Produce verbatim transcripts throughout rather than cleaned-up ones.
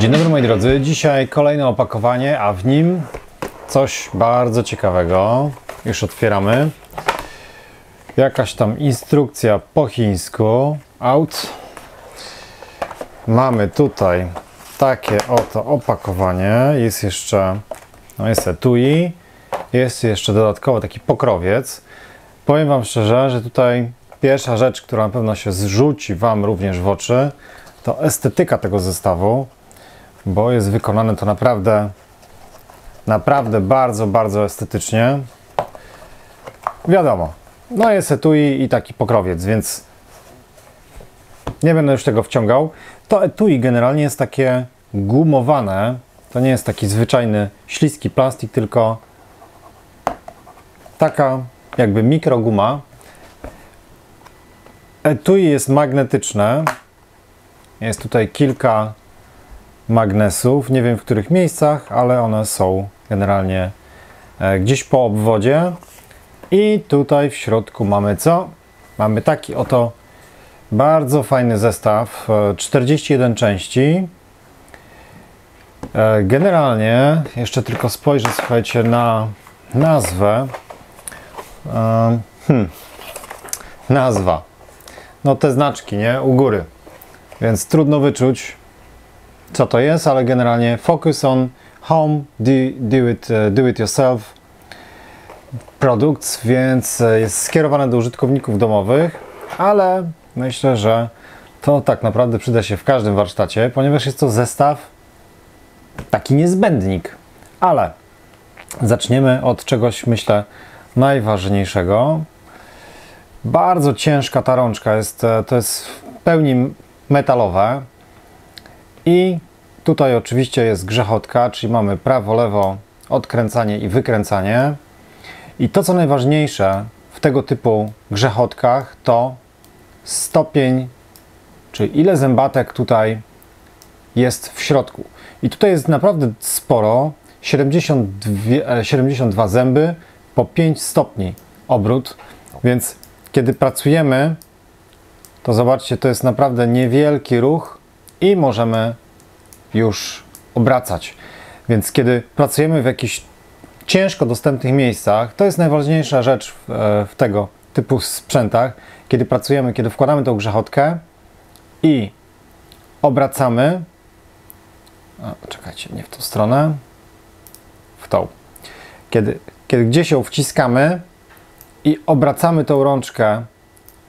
Dzień dobry moi drodzy, dzisiaj kolejne opakowanie, a w nim coś bardzo ciekawego. Już otwieramy. Jakaś tam instrukcja po chińsku. Out. Mamy tutaj takie oto opakowanie. Jest jeszcze, no jest etui. Jest jeszcze dodatkowo taki pokrowiec. Powiem wam szczerze, że tutaj pierwsza rzecz, która na pewno się zrzuci wam również w oczy, to estetyka tego zestawu, bo jest wykonane to naprawdę naprawdę bardzo, bardzo estetycznie. Wiadomo, no jest etui i taki pokrowiec, więc nie będę już tego wciągał. To etui generalnie jest takie gumowane, to nie jest taki zwyczajny śliski plastik, tylko taka jakby mikroguma. Etui jest magnetyczne, jest tutaj kilka magnesów, nie wiem w których miejscach, ale one są generalnie gdzieś po obwodzie. I tutaj w środku mamy co? Mamy taki oto bardzo fajny zestaw, czterdzieści jeden części. Generalnie, jeszcze tylko spojrzę, słuchajcie, na nazwę. Hmm. Nazwa. No te znaczki, nie? U góry. Więc trudno wyczuć, co to jest, ale generalnie focus on home, do, do, it, do it yourself products, więc jest skierowane do użytkowników domowych, ale myślę, że to tak naprawdę przyda się w każdym warsztacie, ponieważ jest to zestaw, taki niezbędnik. Ale zaczniemy od czegoś, myślę, najważniejszego. Bardzo ciężka ta rączka jest, to jest w pełni metalowe. I tutaj oczywiście jest grzechotka, czyli mamy prawo, lewo, odkręcanie i wykręcanie. I to co najważniejsze w tego typu grzechotkach to stopień, czyli ile zębatek tutaj jest w środku. I tutaj jest naprawdę sporo, siedemdziesiąt dwa zęby po pięć stopni obrót, więc kiedy pracujemy, to zobaczcie, to jest naprawdę niewielki ruch i możemy już obracać. Więc kiedy pracujemy w jakichś ciężko dostępnych miejscach, to jest najważniejsza rzecz w, w tego typu sprzętach. Kiedy pracujemy, kiedy wkładamy tą grzechotkę i obracamy, o, czekajcie, nie w tą stronę, w tą. Kiedy, kiedy gdzieś ją wciskamy i obracamy tą rączkę,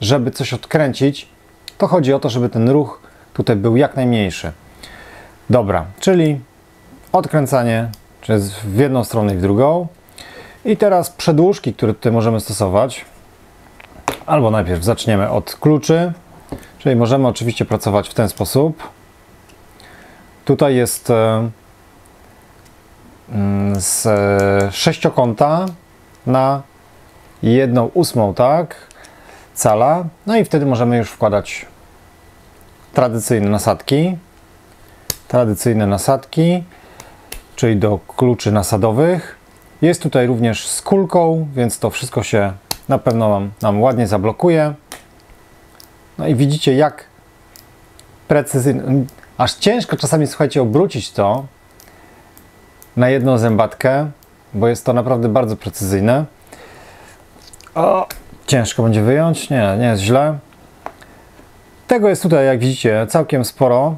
żeby coś odkręcić, to chodzi o to, żeby ten ruch tutaj był jak najmniejszy. Dobra, czyli odkręcanie, czyli w jedną stronę i w drugą. I teraz przedłużki, które tutaj możemy stosować. Albo najpierw zaczniemy od kluczy, czyli możemy oczywiście pracować w ten sposób. Tutaj jest z sześciokąta na jedną ósmą, tak, cala. No i wtedy możemy już wkładać tradycyjne nasadki, tradycyjne nasadki, czyli do kluczy nasadowych. Jest tutaj również z kulką, więc to wszystko się na pewno nam, nam ładnie zablokuje. No i widzicie, jak precyzyjnie, aż ciężko czasami, słuchajcie, obrócić to na jedną zębatkę, bo jest to naprawdę bardzo precyzyjne. O, ciężko będzie wyjąć, nie, nie jest źle. Tego jest tutaj, jak widzicie, całkiem sporo.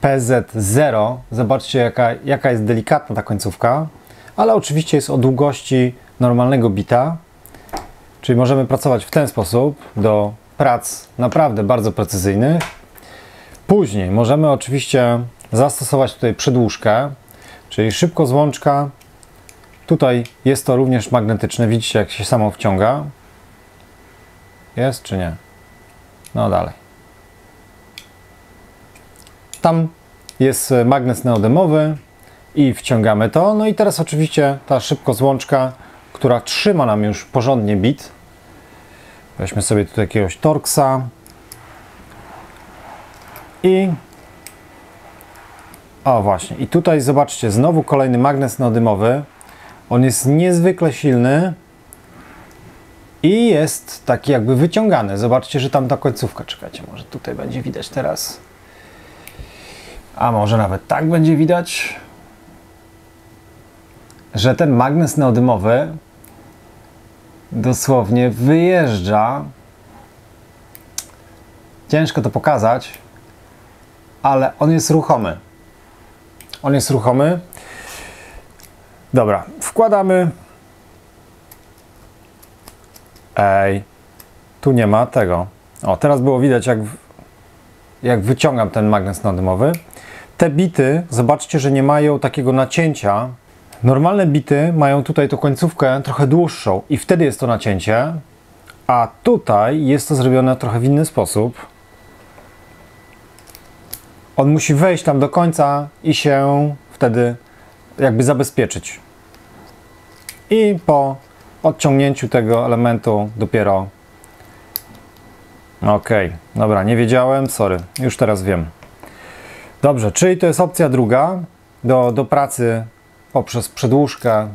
P Z zero. Zobaczcie, jaka, jaka jest delikatna ta końcówka. Ale oczywiście jest o długości normalnego bita. Czyli możemy pracować w ten sposób do prac naprawdę bardzo precyzyjnych. Później możemy oczywiście zastosować tutaj przedłużkę, czyli szybko złączka. Tutaj jest to również magnetyczne. Widzicie, jak się samo wciąga. Jest czy nie? No dalej. Tam jest magnes neodymowy i wciągamy to. No i teraz oczywiście ta szybko złączka, która trzyma nam już porządnie bit. Weźmy sobie tutaj jakiegoś Torxa. I o właśnie. I tutaj zobaczcie, znowu kolejny magnes neodymowy. On jest niezwykle silny i jest taki jakby wyciągany. Zobaczcie, że tam ta końcówka. Czekajcie, może tutaj będzie widać teraz. A może nawet tak będzie widać, że ten magnes neodymowy dosłownie wyjeżdża. Ciężko to pokazać, ale on jest ruchomy. On jest ruchomy. Dobra, wkładamy. Ej, tu nie ma tego. O, teraz było widać, jak, jak wyciągam ten magnes neodymowy. Te bity, zobaczcie, że nie mają takiego nacięcia. Normalne bity mają tutaj tą końcówkę trochę dłuższą i wtedy jest to nacięcie, a tutaj jest to zrobione trochę w inny sposób. On musi wejść tam do końca i się wtedy jakby zabezpieczyć. I po odciągnięciu tego elementu dopiero... Ok, dobra, nie wiedziałem, sorry, już teraz wiem. Dobrze, czyli to jest opcja druga do, do pracy poprzez przedłużkę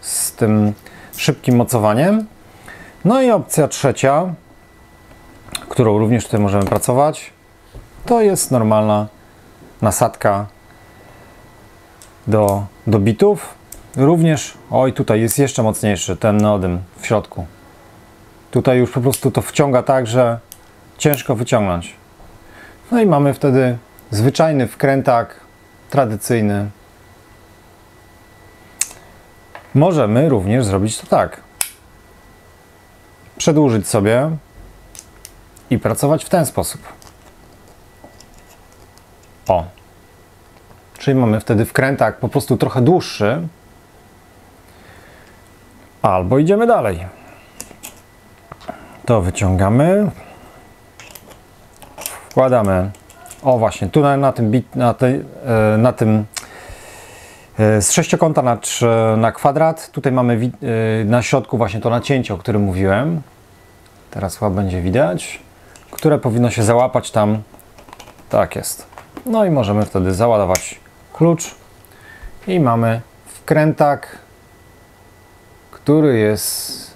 z tym szybkim mocowaniem. No i opcja trzecia, którą również tutaj możemy pracować, to jest normalna nasadka do, do bitów. Również, oj, tutaj jest jeszcze mocniejszy ten neodym w środku. Tutaj już po prostu to wciąga tak, że ciężko wyciągnąć. No i mamy wtedy zwyczajny wkrętak, tradycyjny. Możemy również zrobić to tak. Przedłużyć sobie i pracować w ten sposób. O. Czyli mamy wtedy wkrętak po prostu trochę dłuższy. Albo idziemy dalej. To wyciągamy. Wkładamy. O właśnie, tu na, na tym, bit, na, te, yy, na tym yy, z sześciokąta na, na kwadrat. Tutaj mamy yy, na środku właśnie to nacięcie, o którym mówiłem. Teraz chyba będzie widać. Które powinno się załapać tam. Tak jest. No i możemy wtedy załadować klucz. I mamy wkrętak, który jest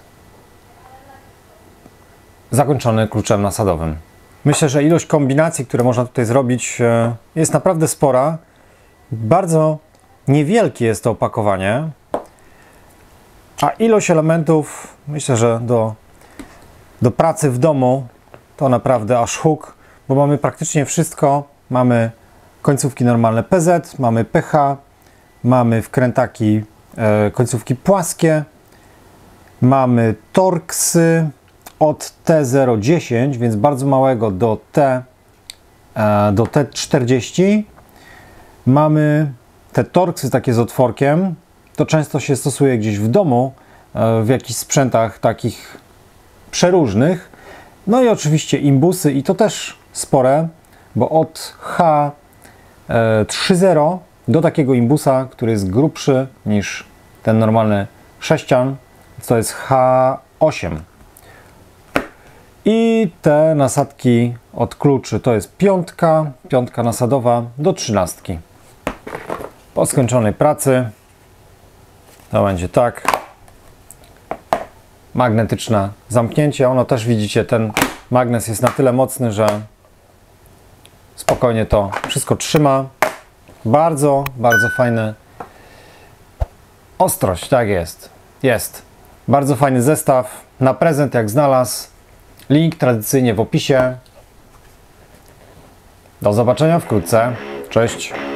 zakończony kluczem nasadowym. Myślę, że ilość kombinacji, które można tutaj zrobić, jest naprawdę spora. Bardzo niewielkie jest to opakowanie, a ilość elementów, myślę, że do, do pracy w domu to naprawdę aż huk, bo mamy praktycznie wszystko. Mamy końcówki normalne P Z, mamy P H, mamy wkrętaki e, końcówki płaskie, mamy Torxy od T zero dziesięć, więc bardzo małego, do, T, do T czterdzieści. Mamy te torksy takie z otworkiem. To często się stosuje gdzieś w domu, w jakichś sprzętach takich przeróżnych. No i oczywiście imbusy, i to też spore, bo od H trzy zero do takiego imbusa, który jest grubszy niż ten normalny sześcian, to jest H osiem. I te nasadki od kluczy to jest piątka, piątka nasadowa do trzynastki. Po skończonej pracy to będzie tak. Magnetyczne zamknięcie. Ono też widzicie, ten magnes jest na tyle mocny, że spokojnie to wszystko trzyma. Bardzo, bardzo fajny. Ostrość, tak jest. Jest. Bardzo fajny zestaw. Na prezent jak znalazł. Link tradycyjnie w opisie. Do zobaczenia wkrótce. Cześć.